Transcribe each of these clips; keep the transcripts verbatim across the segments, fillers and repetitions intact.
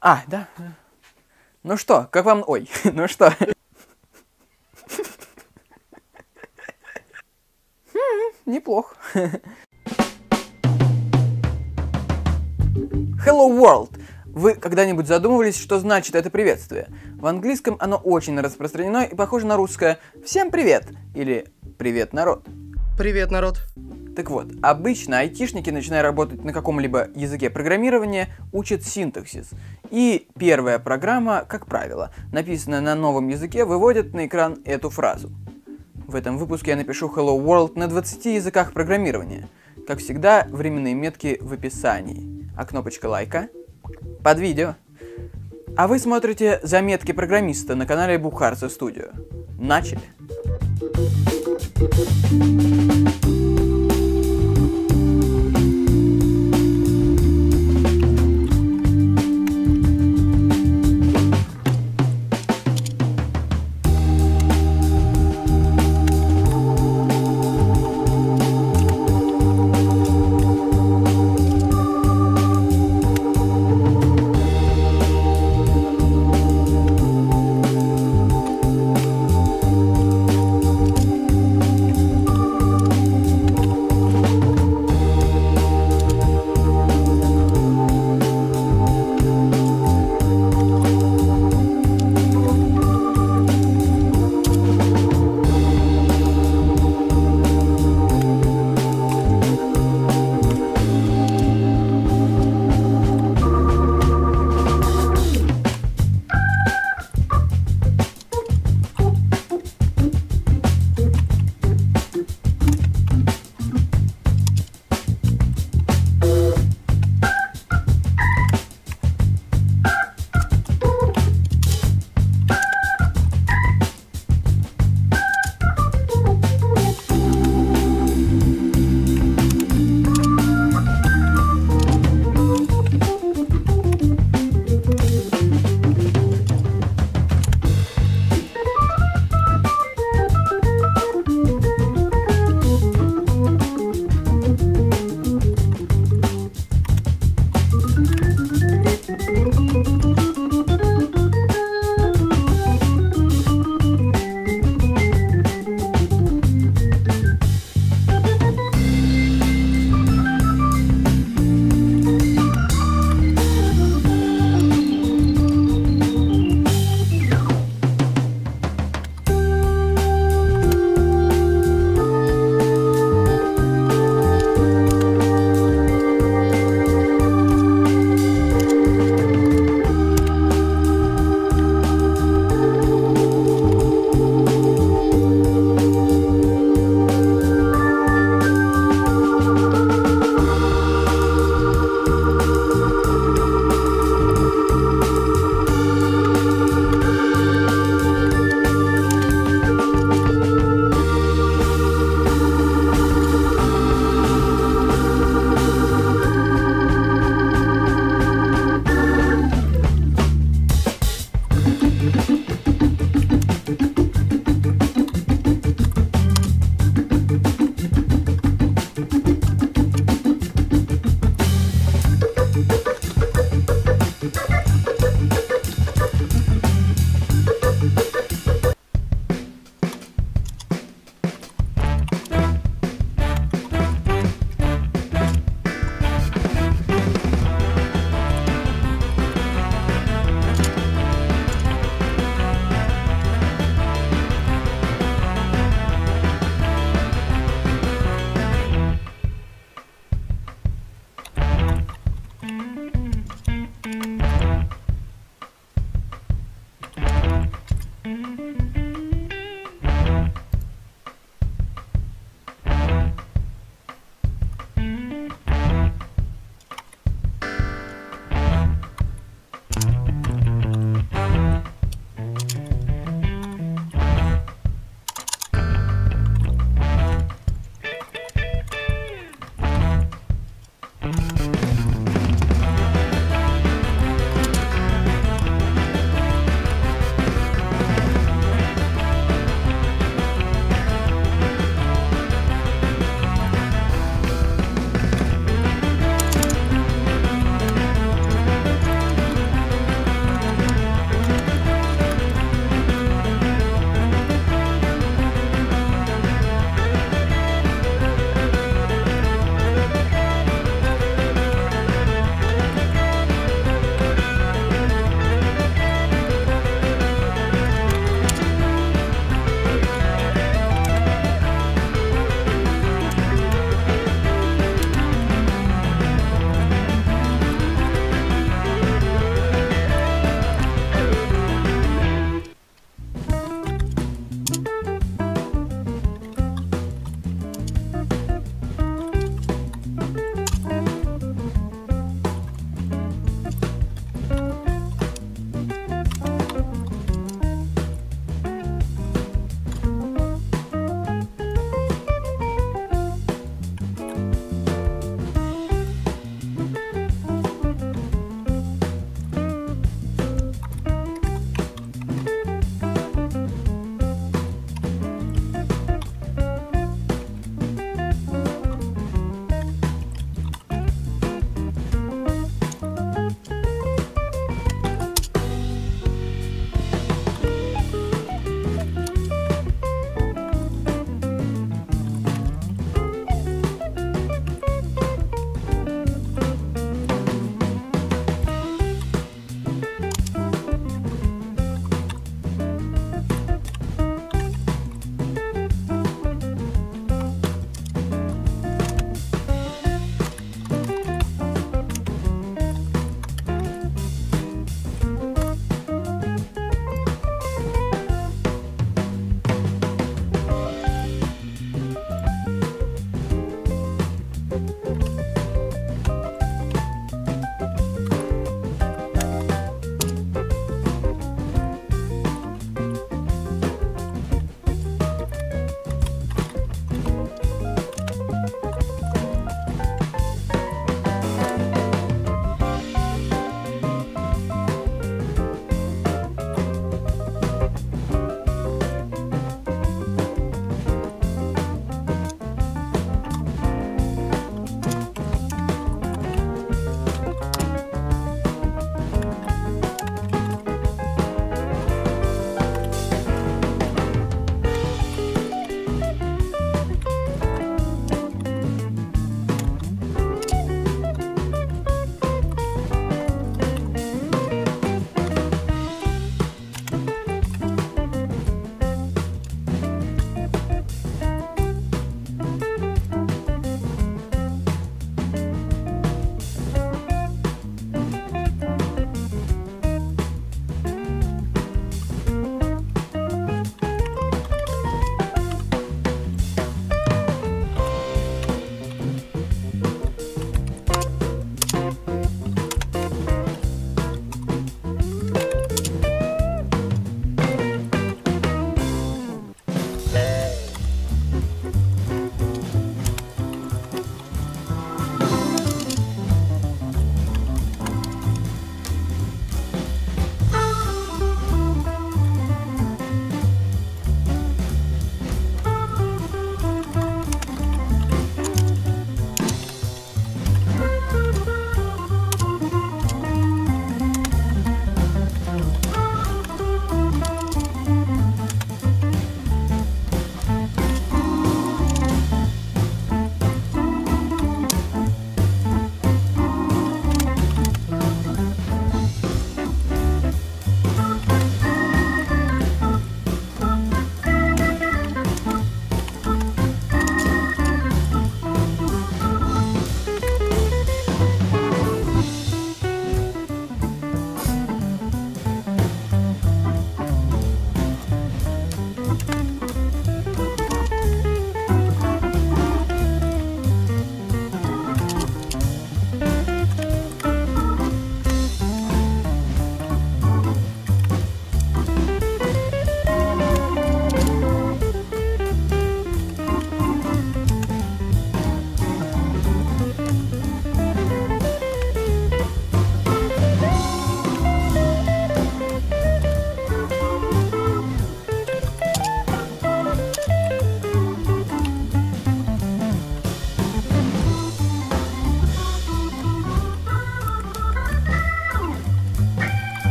А, да. Ну что, как вам... Ой, ну что... Неплохо. Hello, World! Вы когда-нибудь задумывались, что значит это приветствие? В английском оно очень распространено и похоже на русское «Всем привет!» или «Привет, народ!». Привет, народ! Так вот, обычно айтишники, начиная работать на каком-либо языке программирования, учат синтаксис. И первая программа, как правило, написанная на новом языке, выводит на экран эту фразу. В этом выпуске я напишу Hello World на двадцати языках программирования. Как всегда, временные метки в описании. А кнопочка лайка под видео. А вы смотрите «Заметки программиста» на канале Бухарцев Studio. Начали!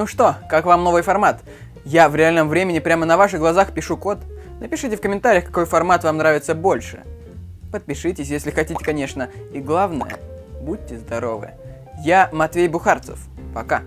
Ну что, как вам новый формат? Я в реальном времени прямо на ваших глазах пишу код. Напишите в комментариях, какой формат вам нравится больше. Подпишитесь, если хотите, конечно. И главное, будьте здоровы. Я Матвей Бухарцев. Пока.